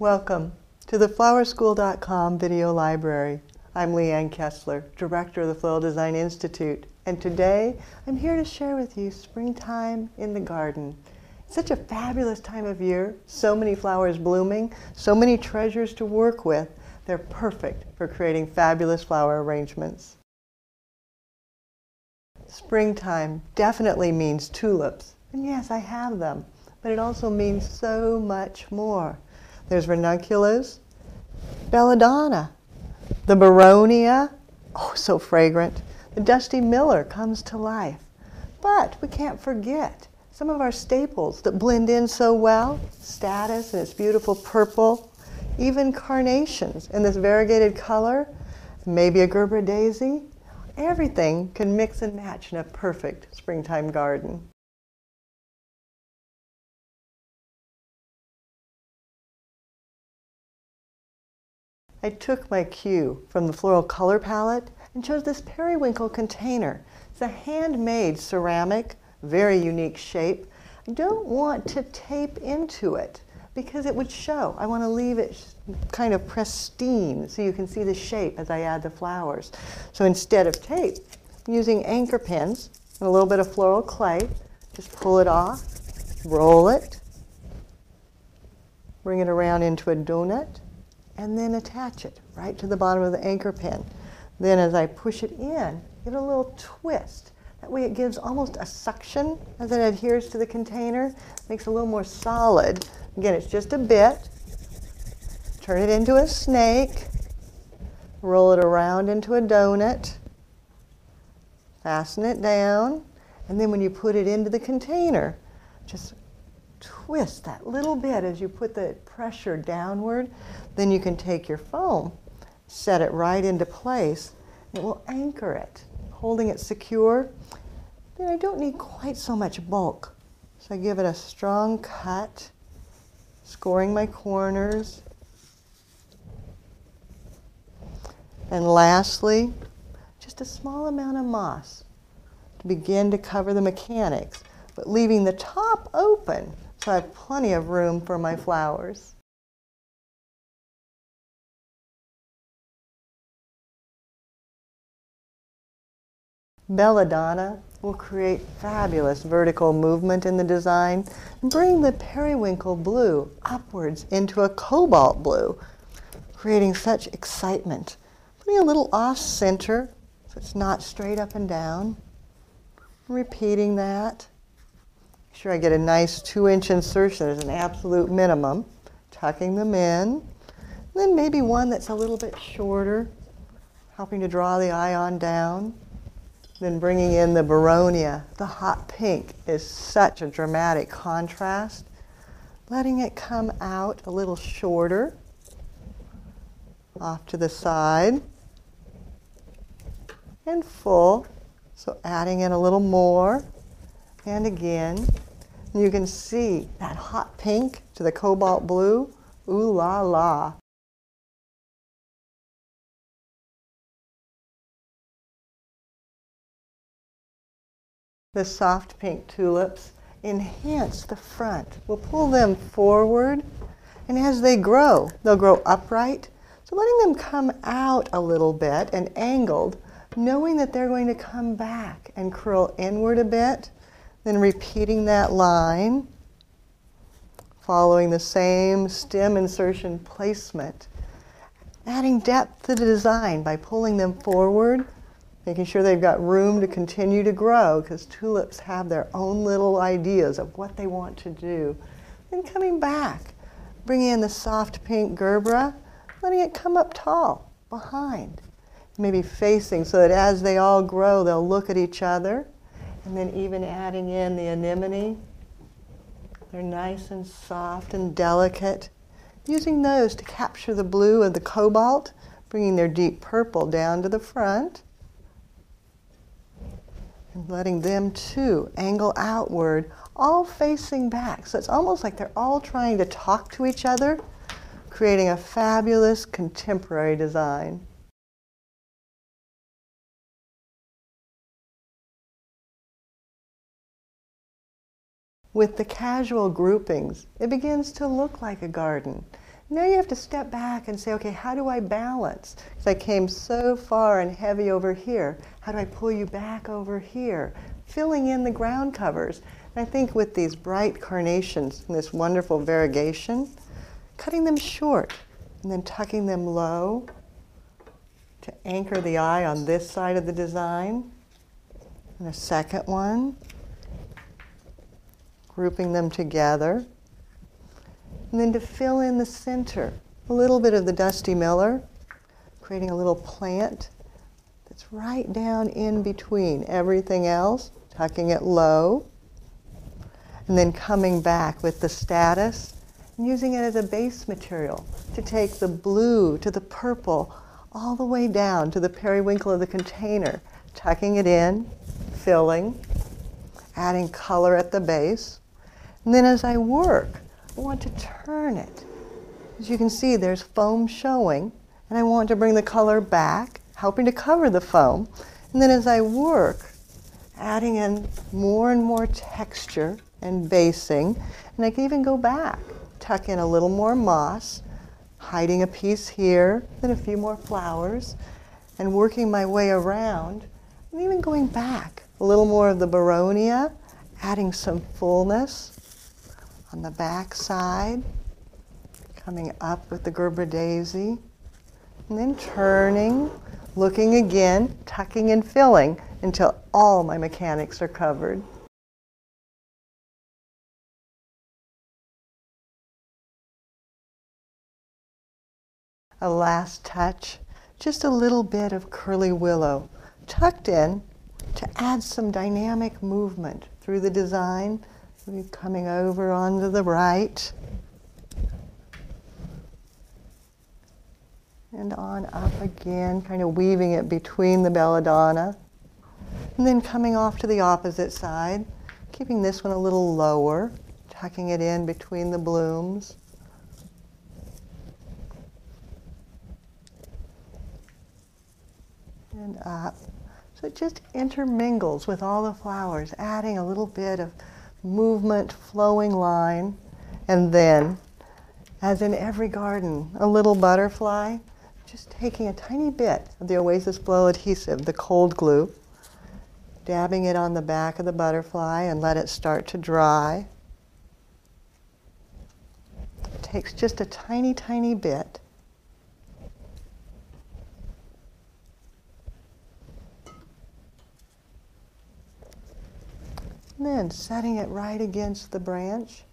Welcome to the FlowerSchool.com video library. I'm Leanne Kesler, Director of the Floral Design Institute, and today I'm here to share with you springtime in the garden. It's such a fabulous time of year, so many flowers blooming, so many treasures to work with. They're perfect for creating fabulous flower arrangements. Springtime definitely means tulips, and yes, I have them, but it also means so much more. There's ranunculus, belladonna, the beronia, oh so fragrant, the dusty miller comes to life. But we can't forget some of our staples that blend in so well, status and its beautiful purple, even carnations in this variegated color, maybe a gerbera daisy. Everything can mix and match in a perfect springtime garden. I took my cue from the floral color palette and chose this periwinkle container. It's a handmade ceramic, very unique shape. I don't want to tape into it because it would show. I want to leave it kind of pristine so you can see the shape as I add the flowers. So instead of tape, I'm using anchor pins and a little bit of floral clay. Just pull it off, roll it, bring it around into a donut, and then attach it right to the bottom of the anchor pin. Then as I push it in, give it a little twist. That way it gives almost a suction as it adheres to the container, makes it a little more solid. Again, it's just a bit. Turn it into a snake. Roll it around into a donut. Fasten it down. And then when you put it into the container, just twist that little bit as you put the pressure downward. Then you can take your foam, set it right into place, and it will anchor it, holding it secure. Then I don't need quite so much bulk. So I give it a strong cut, scoring my corners. And lastly, just a small amount of moss to begin to cover the mechanics, but leaving the top open so I have plenty of room for my flowers. Belladonna will create fabulous vertical movement in the design and bring the periwinkle blue upwards into a cobalt blue, creating such excitement. Putting a little off-center so it's not straight up and down. Repeating that. Make sure I get a nice 2-inch insertion as an absolute minimum. Tucking them in. And then maybe one that's a little bit shorter, helping to draw the eye on down. Then bringing in the beronia, the hot pink is such a dramatic contrast. Letting it come out a little shorter, off to the side, and full. So adding in a little more, and again. You can see that hot pink to the cobalt blue. Ooh la la. The soft pink tulips enhance the front. We'll pull them forward, and as they grow, they'll grow upright. So letting them come out a little bit and angled, knowing that they're going to come back and curl inward a bit, then repeating that line, following the same stem insertion placement, adding depth to the design by pulling them forward, making sure they've got room to continue to grow because tulips have their own little ideas of what they want to do. Then coming back, bringing in the soft pink gerbera, letting it come up tall, behind, maybe facing so that as they all grow, they'll look at each other. And then even adding in the anemone. They're nice and soft and delicate. Using those to capture the blue and the cobalt, bringing their deep purple down to the front. Letting them too angle outward, all facing back. So it's almost like they're all trying to talk to each other, creating a fabulous contemporary design. With the casual groupings, it begins to look like a garden. Now you have to step back and say, okay, how do I balance? Because I came so far and heavy over here. How do I pull you back over here? Filling in the ground covers. And I think with these bright carnations and this wonderful variegation, cutting them short and then tucking them low to anchor the eye on this side of the design. And a second one, grouping them together. And then to fill in the center, a little bit of the Dusty Miller, creating a little plant that's right down in between everything else, tucking it low, and then coming back with the status and using it as a base material to take the blue to the purple all the way down to the periwinkle of the container, tucking it in, filling, adding color at the base. And then as I work, I want to turn it. As you can see, there's foam showing, and I want to bring the color back, helping to cover the foam. And then as I work, adding in more and more texture and basing, and I can even go back, tuck in a little more moss, hiding a piece here, then a few more flowers, and working my way around, and even going back, a little more of the Baronia, adding some fullness. On the back side, coming up with the Gerber Daisy, and then turning, looking again, tucking and filling until all my mechanics are covered. A last touch, just a little bit of curly willow, tucked in to add some dynamic movement through the design. We're coming over onto the right and on up again, kind of weaving it between the belladonna, and then coming off to the opposite side, keeping this one a little lower, tucking it in between the blooms, and up. So it just intermingles with all the flowers, adding a little bit of movement, flowing line, and then, as in every garden, a little butterfly, just taking a tiny bit of the Oasis Flow Adhesive, the cold glue, dabbing it on the back of the butterfly and let it start to dry. It takes just a tiny, tiny bit. And then setting it right against the branch.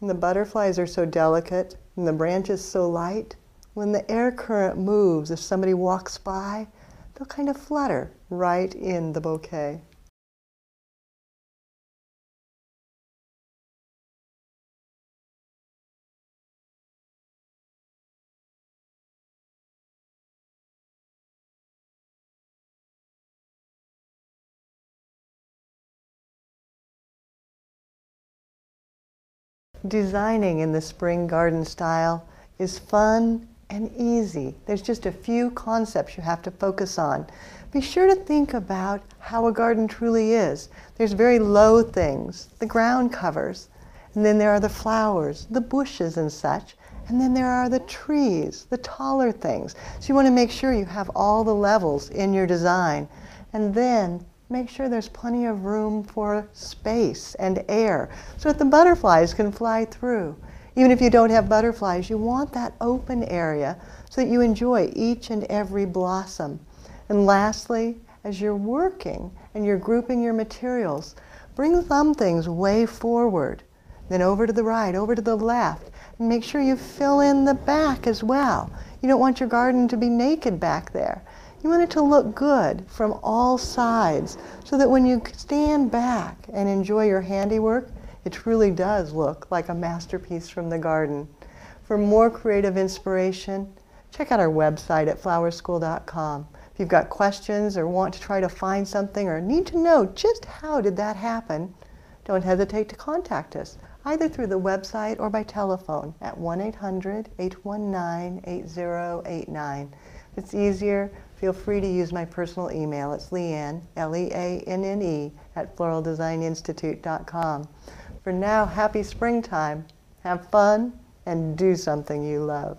And the butterflies are so delicate and the branch is so light. When the air current moves, if somebody walks by, they'll kind of flutter right in the bouquet. Designing in the spring garden style is fun and easy. There's just a few concepts you have to focus on. Be sure to think about how a garden truly is. There's very low things, the ground covers, and then there are the flowers, the bushes and such, and then there are the trees, the taller things. So you want to make sure you have all the levels in your design, and then make sure there's plenty of room for space and air so that the butterflies can fly through. Even if you don't have butterflies, you want that open area so that you enjoy each and every blossom. And lastly, as you're working and you're grouping your materials, bring some things way forward, then over to the right, over to the left, and make sure you fill in the back as well. You don't want your garden to be naked back there. You want it to look good from all sides so that when you stand back and enjoy your handiwork, it truly does look like a masterpiece from the garden. For more creative inspiration, check out our website at FlowerSchool.com. If you've got questions or want to try to find something or need to know just how did that happen, don't hesitate to contact us, either through the website or by telephone at 1-800-819-8089. If it's easier, feel free to use my personal email. It's Leanne, L-E-A-N-N-E, at FloralDesignInstitute.com. For now, happy springtime. Have fun. and do something you love.